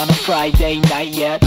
on a Friday night yet.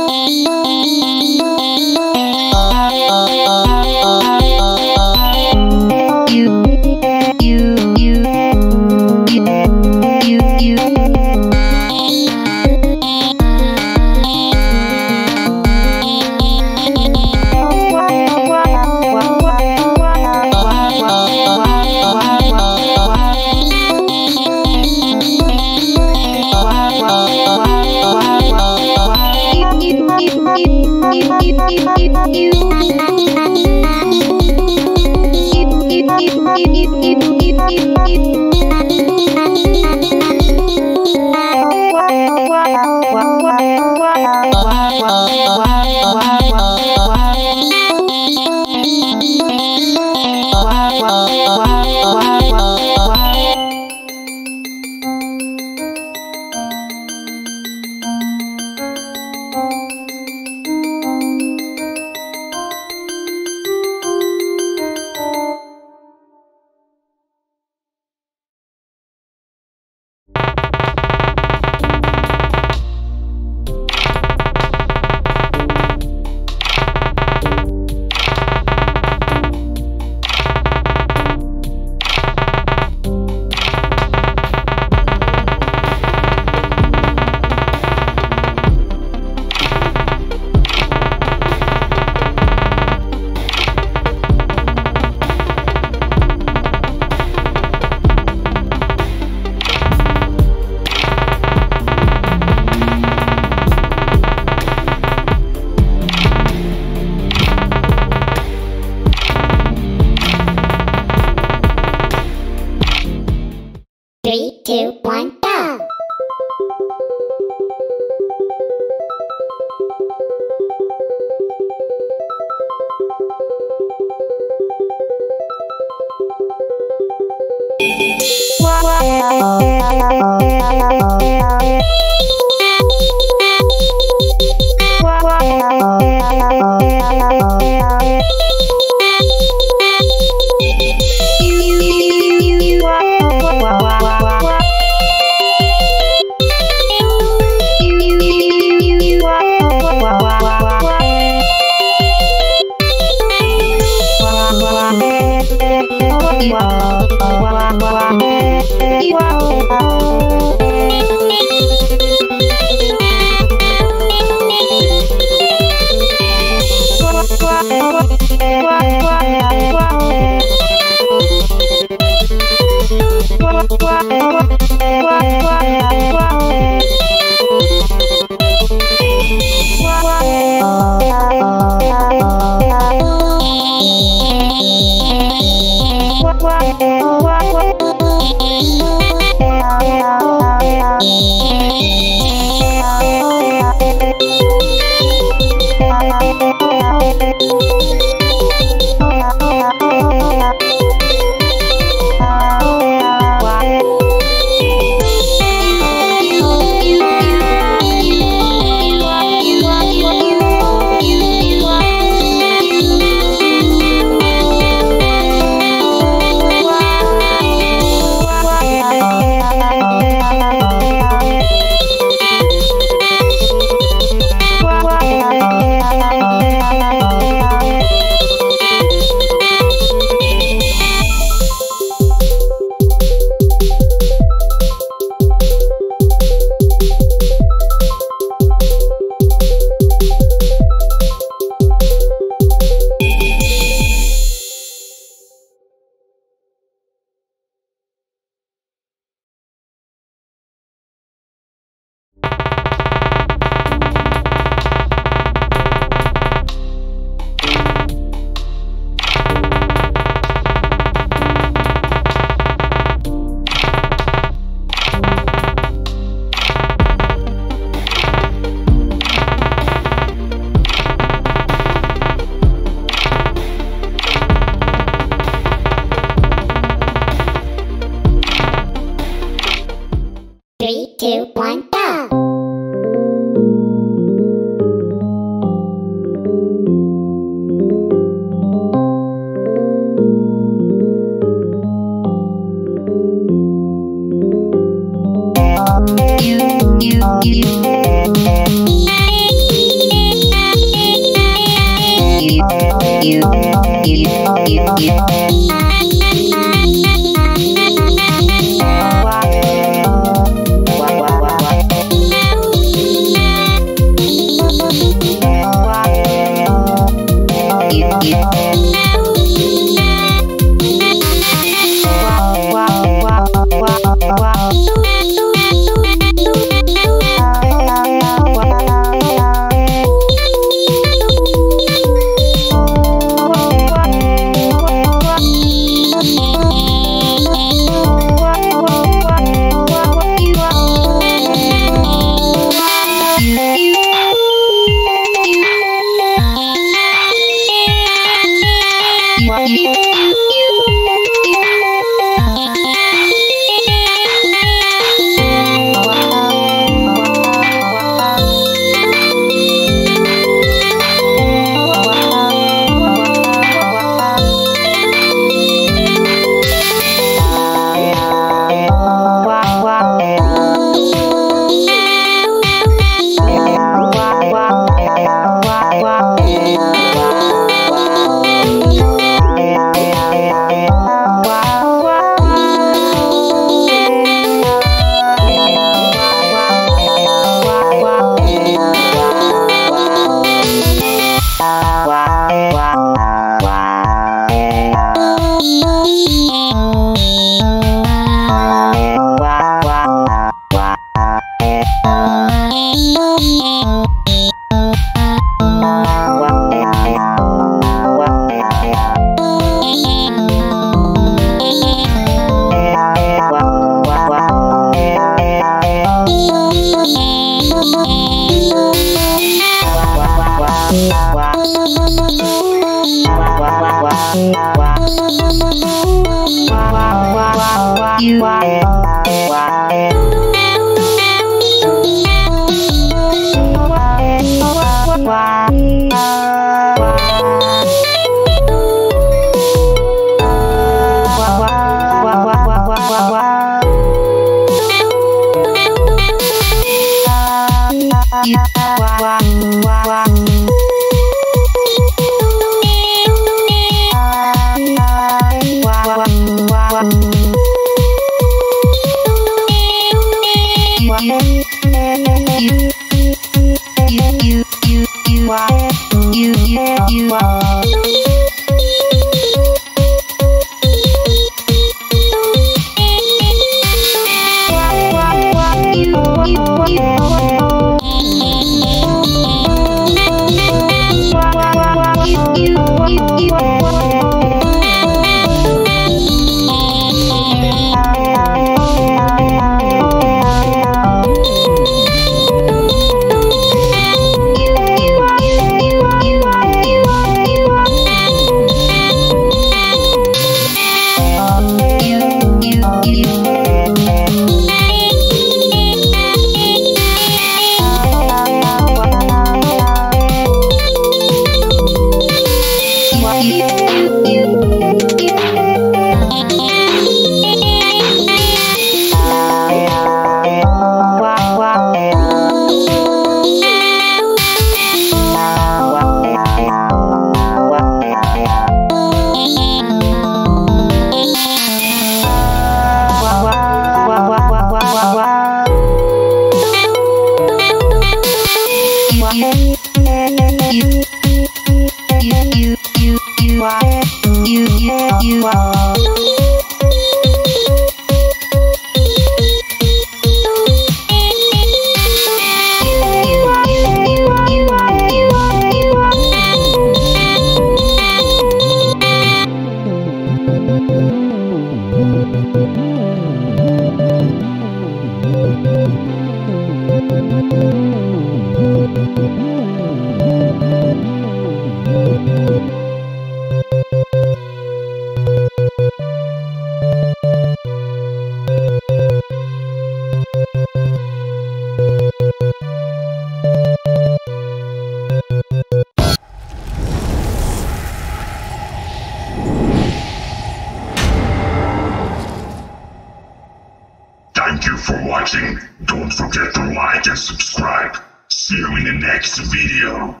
you for watching. Don't forget to like and subscribe. See you in the next video.